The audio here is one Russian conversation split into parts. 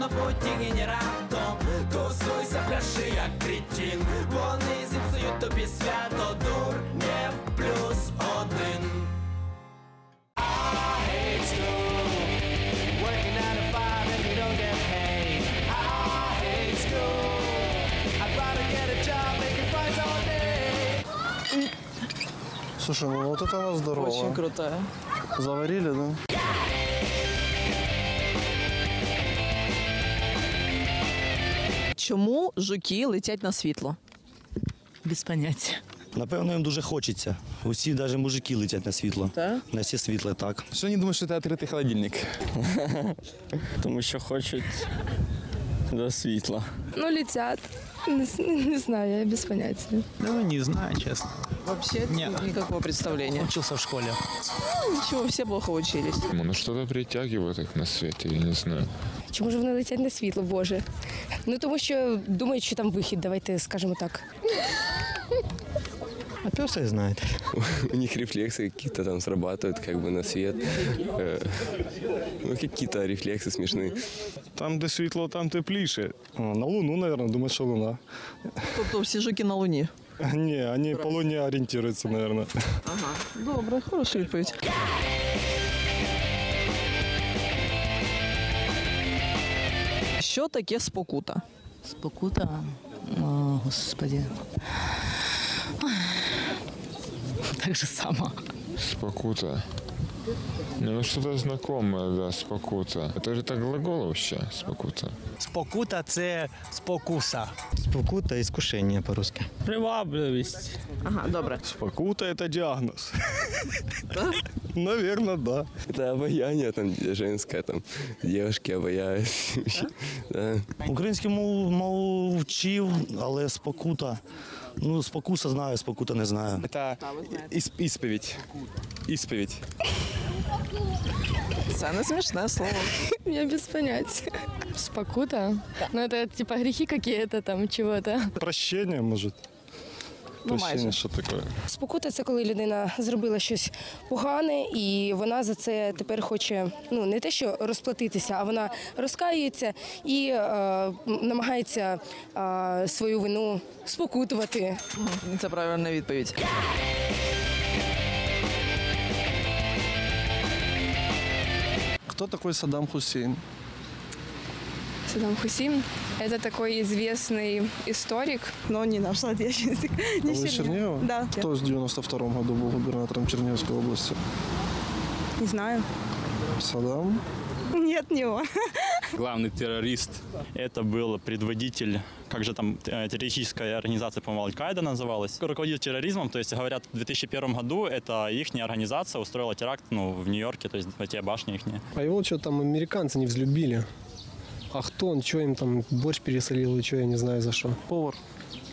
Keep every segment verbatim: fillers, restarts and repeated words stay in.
на пути генератом. Тусуйся, пляши, як кретин. Вони зіпсують тобі свято, Дурнєв плюс один. I hate you. Working out of five and you don't get paid. I hate school. I'd rather get a job, make it fight all day. Слушай, ну вот это она здоровая. Очень крутая. Заварили, да? Чому жуки летять на світло? Без поняття. Напевно, їм дуже хочеться. Усі, навіть мужики, летять на світло. Так? На всі світле, так. Що не думаєш, що це відкритий холодильник? Тому що хочуть до світла. Ну, летять. Не знаю, я без поняття. Ну, не знаю, чесно. Вообще никакого представления. Учился в школе. Ну, ничего, все плохо учились. Ну, что-то притягивает их на світ, я не знаю. Чому ж вони летять на світло, боже? Ну, тому що думають, що там вихід, давайте скажемо так. А пёс их знает. У них рефлексы какие-то там срабатывают, как бы на свет. Ну, какие-то рефлексы смешные. Там, де світло, там тепліше. На Луну, наверное, думаю, що Луна. Тобто всі жуки на Луні? Не, они по Луне ориентируются, наверное. Ага, добрый, хороший відповідь. Що таке спокута? Спокута? О, господи. Так же само. Спокута. Ну, что-то знакомое, да, спокута. Это же так глагол вообще, спокута. Спокута – це спокуса. Спокута – іскушення по-русски. Привабливість. Ага, добре. Спокута – это диагноз. Да? Наверное, да. Это обаяние там женское, там девушки обаяют. Да? Українську мову, мову вчив, але спокута. Ну, спокуса знаю, спокута не знаю. Это исповедь. Исповедь. Це не смішне слово. Я без поняття. Спокута? Ну, это типа грехи какие-то там, чего-то. Прощення, може. Прощення, що таке? Спокута – це коли людина зробила щось погане, і вона за це тепер хоче, ну, не те, що розплатитися, а вона розкаюється і е, намагається е, свою вину спокутувати. Це правильна відповідь. Кто такой Саддам Хусейн? Саддам Хусейн – это такой известный историк, но он не наш соотечественник. А вы Чернева? Да. Кто в девяносто втором году был губернатором Черниговской области? Не знаю. Саддам? Нет, не он. Главный террорист. Это был предводитель, как же там террористическая организация, по-моему, Аль-Кайда называлась. Руководил терроризмом, то есть, говорят, в две тысячи первом году это ихняя организация устроила теракт, ну, в Нью-Йорке, то есть, те башни ихние. А его что-то там американцы не взлюбили. А кто он, что им там борщ пересолил и что, я не знаю за что. Повар?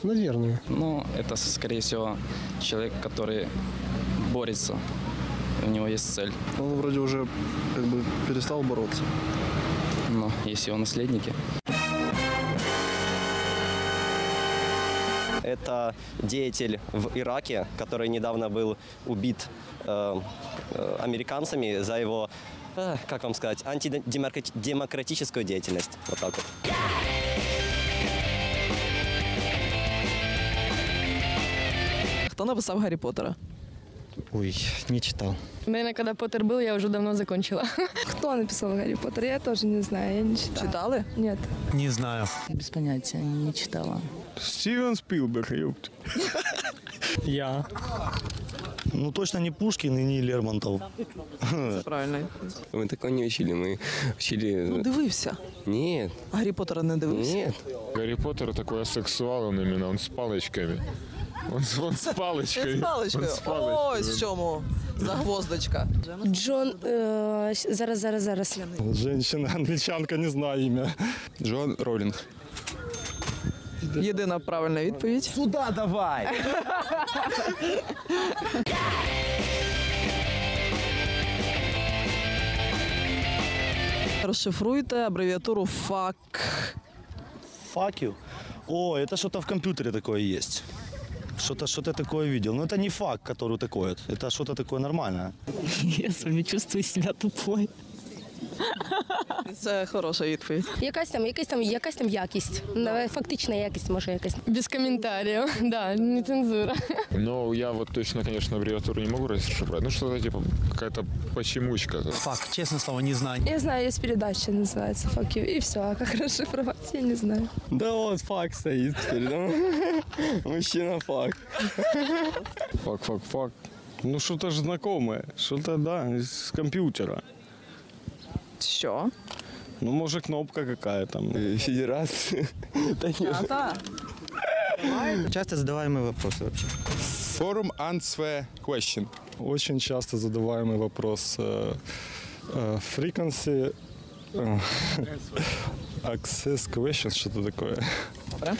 Наверное. Ну, это, скорее всего, человек, который борется. У него есть цель. Он вроде уже как бы перестал бороться. Но есть его наследники. Это деятель в Ираке, который недавно был убит э, э, американцами за его, э, как вам сказать, антидемократическую деятельность. Вот так вот. Кто написал Гарри Поттера? Ой, не читал. Наверное, когда Поттер был, я уже давно закончила. Кто написал Гарри Поттер? Я тоже не знаю, я не читала. Читали? Нет. Не знаю. Без понятия, не читала. Стивен Спилберг, ёпт. Я. Ну, точно не Пушкин и не Лермонтов. Правильно. Мы такое не учили, мы учили... Ну, дивився. Нет. Гарри Поттера не дивився? Нет. Гарри Поттер такой асексуал, он именно, он с палочками. Он, он с палочкой. С палочкой. Ой, с чему? Загвоздочка. Джон... Э, зараз, зараз, зараз. Женщина, англичанка, не знаю имя. Джон Роулинг. Єдина правильна відповідь. Сюда давай! Розшифруйте абревіатуру фак. Факю? О, это что-то в компьютере такое есть. Что-то что-то такое видел. Но это не фак, который такой. Это что-то такое нормальное. Я с вами чувствую себя тупой. Це хороша відповідь. Якась там, якась там, якась там якість. Фактична якість, може, якась. Без коментарів, да, не цензура. Ну, я вот точно, конечно, аббревиатуру не могу разобрать. Ну, что-то типа какая-то почемучка. Фак, честное слово, не знаю. Я знаю, есть передача, называется «Fuck you», и все, а как расшифровать, я не знаю. Да вот, фак стоит передо мной. Мужчина фак. Фак, фак, фак. Ну, что-то же знакомое, что-то, да, с компьютера. Що? Ну, може, кнопка какая там. Федерация. Да-да. Часто задаваемые вопросы вообще. Forum answer question. Очень часто задаваемый вопрос. Frequency access question, что-то такое. Добре.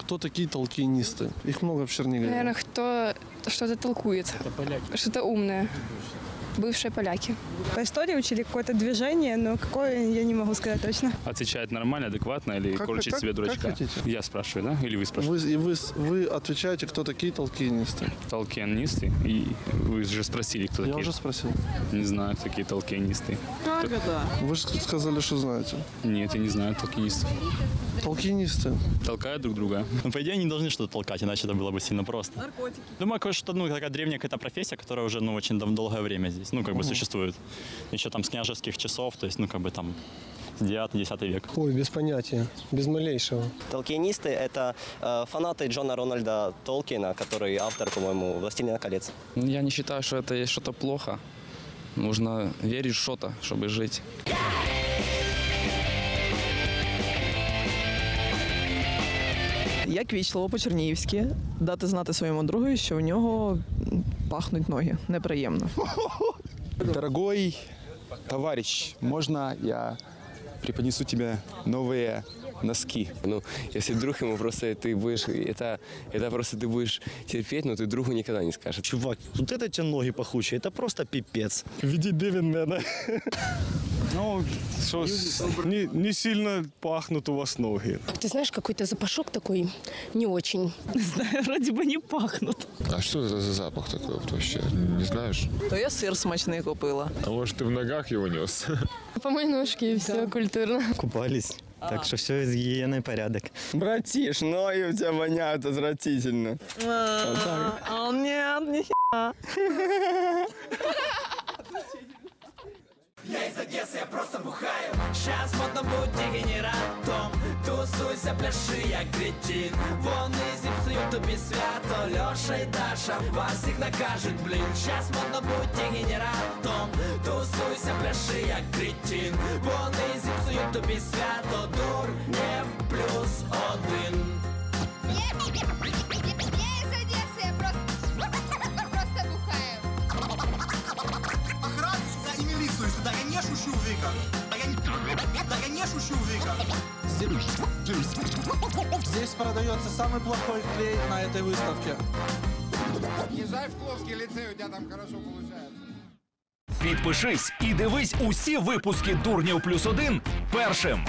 Кто такие толкинисты? Их много в Чернигове. Наверное, кто что-то толкует. Что-то умное. Бывшие поляки. По истории учили какое-то движение, но какое, я не могу сказать точно. Отвечает нормально, адекватно или как, корчит как, себе дурачка? Как хотите. Я спрашиваю, да? Или вы спрашиваете? Вы, и вы, вы отвечаете, кто такие толкинисты. Толкинисты? И вы же спросили, кто я такие. Я уже спросил. Не знаю, кто такие толкинисты. Как кто... это? Вы же сказали, что знаете. Нет, я не знаю толкинистов. Толкинисты. Толкают друг друга. Ну, по идее, они должны что-то толкать, иначе это было бы сильно просто. Наркотики. Думаю, что ну, такая древняя какая-то профессия, которая уже ну, очень долгое время здесь. Ну, как бы существует. Еще там с княжеских часов, то есть, ну, как бы там с девятого-десятого века. Ой, без понятия, без малейшего. Толкинисты – это э, фанаты Джона Рональда Толкина, который автор, по-моему, «Властелина колец». Я не считаю, что это есть что-то плохо. Нужно верить в что-то, чтобы жить. Як вічливо по-чернігівськи дати знати своєму другу, що в нього пахнуть ноги. Неприємно. Дорогой товарищ, можно я преподнесу тебе новые носки? Ну, если друг ему просто ты будешь, это, это просто ты будешь терпеть, но ты другу никогда не скажешь. Чувак, вот это те ноги пахучие, это просто пипец. Веди Девинмена. Ну, что, не, не сильно пахнут у вас ноги. Ты знаешь, какой-то запашок такой не очень. Не знаю, вроде бы не пахнут. А что это за запах такой вообще? Не знаешь? То я сыр смачный купила. А может, ты в ногах его нес? По моей ножке и все культурно. Купались. Так что все из гигиены порядок. Братиш, ноги у тебя воняют отвратительно. А он нет, нихера. Я из Одессы, я просто бухаю. Сейчас модно будь дегенератом. Тусуйся, пляши, я кретин. Вон из Ипсуют, туби свято. Леша и Даша вас их накажут, блин. Сейчас модно будь дегенератом. Тусуйся, пляши, я кретин. Вон из Ипсуют, туби свято. Дурнев плюс один. Я из Одессы, я просто... Да я не шучу, Вика! Да я не, да я не шучу, Вика! Здесь продается самый плохой клей на этой выставке. Езжай в Кловский лицей, у тебя там хорошо получается. Підпишись і дивись усі випуски Дурнів плюс один першим.